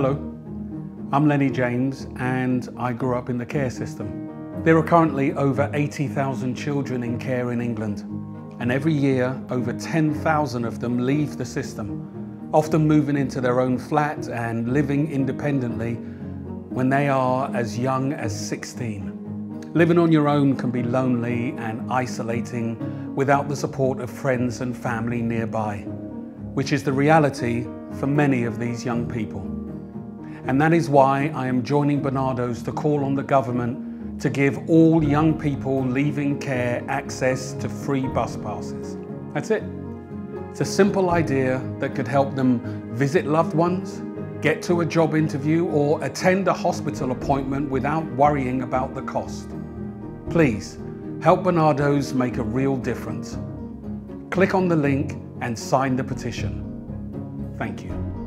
Hello, I'm Lenny James and I grew up in the care system. There are currently over 80,000 children in care in England, and every year over 10,000 of them leave the system, often moving into their own flat and living independently when they are as young as 16. Living on your own can be lonely and isolating without the support of friends and family nearby, which is the reality for many of these young people. And that is why I am joining Barnardo's to call on the government to give all young people leaving care access to free bus passes. That's it. It's a simple idea that could help them visit loved ones, get to a job interview, or attend a hospital appointment without worrying about the cost. Please, help Barnardo's make a real difference. Click on the link and sign the petition. Thank you.